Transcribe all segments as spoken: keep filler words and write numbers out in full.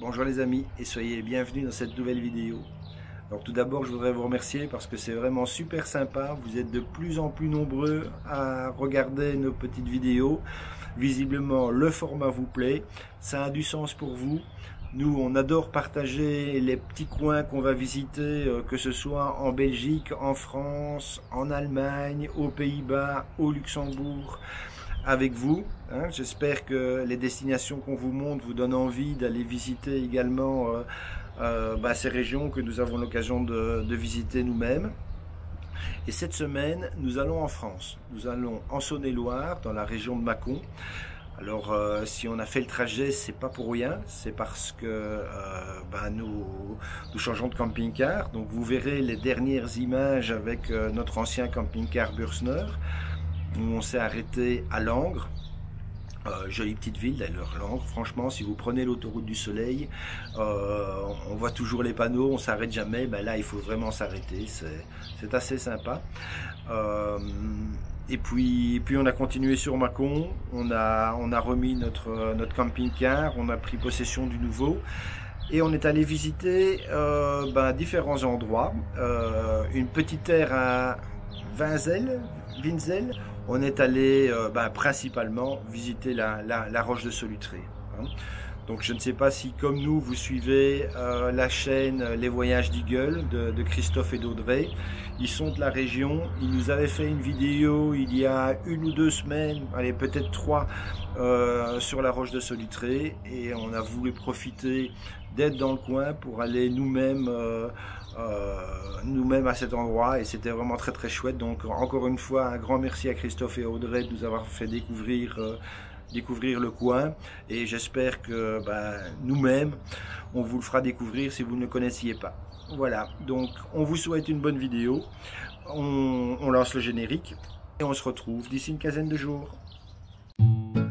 Bonjour les amis et soyez bienvenus dans cette nouvelle vidéo. Donc tout d'abord je voudrais vous remercier parce que c'est vraiment super sympa, vous êtes de plus en plus nombreux à regarder nos petites vidéos, visiblement le format vous plaît, ça a du sens pour vous. Nous, on adore partager les petits coins qu'on va visiter, que ce soit en Belgique, en France, en Allemagne, aux Pays-Bas, au Luxembourg, avec vous. Hein. J'espère que les destinations qu'on vous montre vous donnent envie d'aller visiter également euh, euh, bah, ces régions que nous avons l'occasion de, de visiter nous-mêmes. Et cette semaine, nous allons en France. Nous allons en Saone et Loire, dans la région de Mâcon. Alors euh, si on a fait le trajet, c'est pas pour rien, c'est parce que euh, bah, nous, nous changeons de camping-car. Donc vous verrez les dernières images avec euh, notre ancien camping-car Burstner, où on s'est arrêté à Langres. Euh, jolie petite ville d'ailleurs, Langres. Franchement, si vous prenez l'autoroute du Soleil, euh, on voit toujours les panneaux, on s'arrête jamais. Ben là, il faut vraiment s'arrêter, c'est assez sympa. Euh, Et puis, et puis on a continué sur Mâcon, on a, on a remis notre, notre camping-car, on a pris possession du nouveau et on est allé visiter euh, ben, différents endroits. Euh, une petite terre à Vinzel, Vinzel. On est allé euh, ben, principalement visiter la, la, la roche de Solutré. Hein. Donc je ne sais pas si comme nous vous suivez euh, la chaîne Les Voyages d'IGUEL de, de Christophe et d'Audrey. Ils sont de la région, ils nous avaient fait une vidéo il y a une ou deux semaines, allez peut-être trois, euh, sur la roche de Solutré et on a voulu profiter d'être dans le coin pour aller nous-mêmes euh, euh, nous-mêmes à cet endroit et c'était vraiment très très chouette. Donc encore une fois un grand merci à Christophe et Audrey de nous avoir fait découvrir euh, découvrir le coin et j'espère que bah, nous-mêmes on vous le fera découvrir si vous ne le connaissiez pas. Voilà, donc on vous souhaite une bonne vidéo, on, on lance le générique et on se retrouve d'ici une quinzaine de jours. Bye.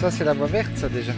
Ça c'est la voie verte, ça déjà.